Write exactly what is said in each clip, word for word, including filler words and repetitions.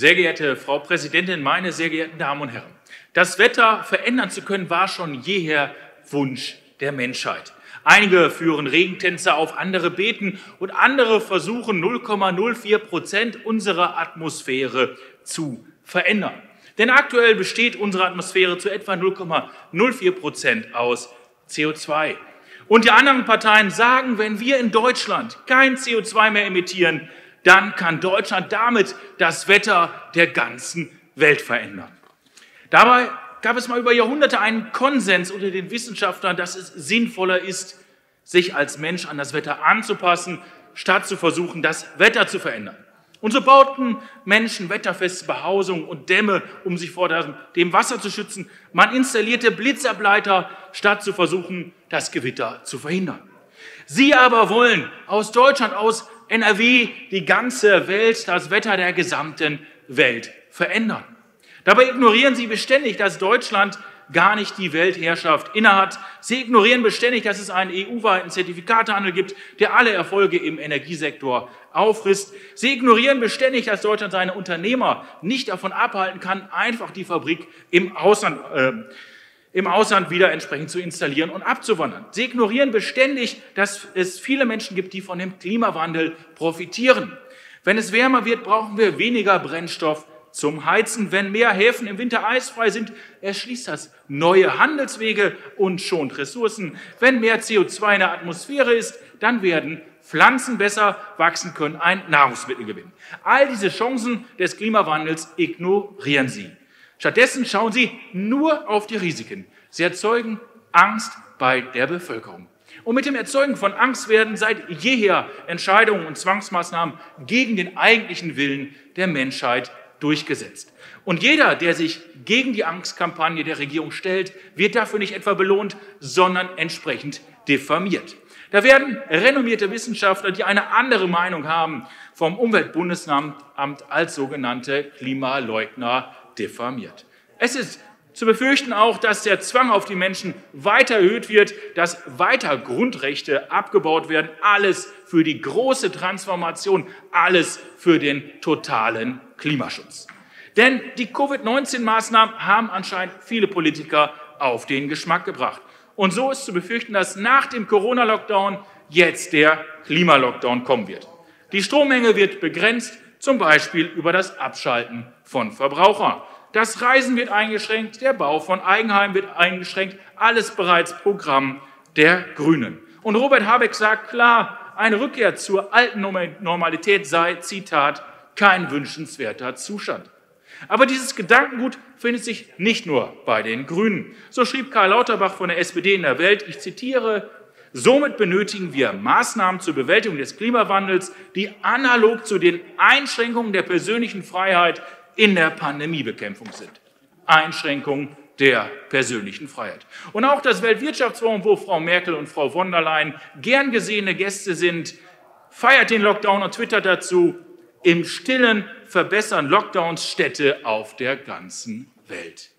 Sehr geehrte Frau Präsidentin, meine sehr geehrten Damen und Herren, das Wetter verändern zu können, war schon jeher Wunsch der Menschheit. Einige führen Regentänze auf, andere beten und andere versuchen null Komma null vier Prozent unserer Atmosphäre zu verändern. Denn aktuell besteht unsere Atmosphäre zu etwa null Komma null vier Prozent aus C O zwei. Und die anderen Parteien sagen, wenn wir in Deutschland kein C O zwei mehr emittieren, dann kann Deutschland damit das Wetter der ganzen Welt verändern. Dabei gab es mal über Jahrhunderte einen Konsens unter den Wissenschaftlern, dass es sinnvoller ist, sich als Mensch an das Wetter anzupassen, statt zu versuchen, das Wetter zu verändern. Und so bauten Menschen wetterfeste Behausungen und Dämme, um sich vor dem Wasser zu schützen. Man installierte Blitzableiter, statt zu versuchen, das Gewitter zu verhindern. Sie aber wollen aus Deutschland, aus N R W, die ganze Welt, das Wetter der gesamten Welt verändern. Dabei ignorieren sie beständig, dass Deutschland gar nicht die Weltherrschaft innehat. Sie ignorieren beständig, dass es einen E U-weiten Zertifikatehandel gibt, der alle Erfolge im Energiesektor auffrisst. Sie ignorieren beständig, dass Deutschland seine Unternehmer nicht davon abhalten kann, einfach die Fabrik im Ausland, äh, im Ausland wieder entsprechend zu installieren und abzuwandern. Sie ignorieren beständig, dass es viele Menschen gibt, die von dem Klimawandel profitieren. Wenn es wärmer wird, brauchen wir weniger Brennstoff zum Heizen. Wenn mehr Häfen im Winter eisfrei sind, erschließt das neue Handelswege und schont Ressourcen. Wenn mehr C O zwei in der Atmosphäre ist, dann werden Pflanzen besser wachsen können, ein Nahrungsmittel gewinnen. All diese Chancen des Klimawandels ignorieren Sie. Stattdessen schauen Sie nur auf die Risiken. Sie erzeugen Angst bei der Bevölkerung. Und mit dem Erzeugen von Angst werden seit jeher Entscheidungen und Zwangsmaßnahmen gegen den eigentlichen Willen der Menschheit durchgesetzt. Und jeder, der sich gegen die Angstkampagne der Regierung stellt, wird dafür nicht etwa belohnt, sondern entsprechend diffamiert. Da werden renommierte Wissenschaftler, die eine andere Meinung haben, vom Umweltbundesamt als sogenannte Klimaleugner diffamiert. Es ist zu befürchten auch, dass der Zwang auf die Menschen weiter erhöht wird, dass weiter Grundrechte abgebaut werden. Alles für die große Transformation, alles für den totalen Klimaschutz. Denn die Covid neunzehn-Maßnahmen haben anscheinend viele Politiker auf den Geschmack gebracht. Und so ist zu befürchten, dass nach dem Corona-Lockdown jetzt der Klimalockdown kommen wird. Die Strommenge wird begrenzt, zum Beispiel über das Abschalten von Verbrauchern. Das Reisen wird eingeschränkt, der Bau von Eigenheimen wird eingeschränkt, alles bereits Programm der Grünen. Und Robert Habeck sagt klar, eine Rückkehr zur alten Normalität sei, Zitat, kein wünschenswerter Zustand. Aber dieses Gedankengut findet sich nicht nur bei den Grünen. So schrieb Karl Lauterbach von der S P D in der Welt, ich zitiere, somit benötigen wir Maßnahmen zur Bewältigung des Klimawandels, die analog zu den Einschränkungen der persönlichen Freiheit in der Pandemiebekämpfung sind. Einschränkung der persönlichen Freiheit. Und auch das Weltwirtschaftsforum, wo Frau Merkel und Frau von der Leyen gern gesehene Gäste sind, feiert den Lockdown und twittert dazu, im Stillen verbessern Lockdowns Städte auf der ganzen Welt.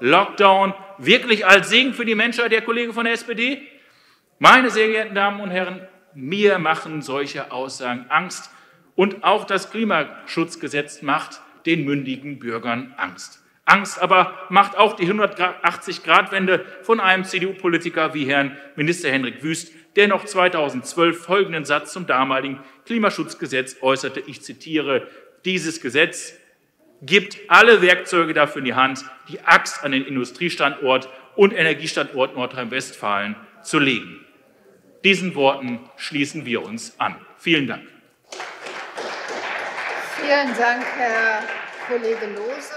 Lockdown wirklich als Segen für die Menschheit, der Kollege von der S P D? Meine sehr geehrten Damen und Herren, mir machen solche Aussagen Angst. Und auch das Klimaschutzgesetz macht den mündigen Bürgern Angst. Angst aber macht auch die hundertachtzig Grad Wende von einem C D U-Politiker wie Herrn Minister Henrik Wüst, der noch zweitausendzwölf folgenden Satz zum damaligen Klimaschutzgesetz äußerte, ich zitiere, dieses Gesetz gibt alle Werkzeuge dafür in die Hand, die Axt an den Industriestandort und Energiestandort Nordrhein-Westfalen zu legen. Diesen Worten schließen wir uns an. Vielen Dank. Vielen Dank, Herr Kollege Lohse.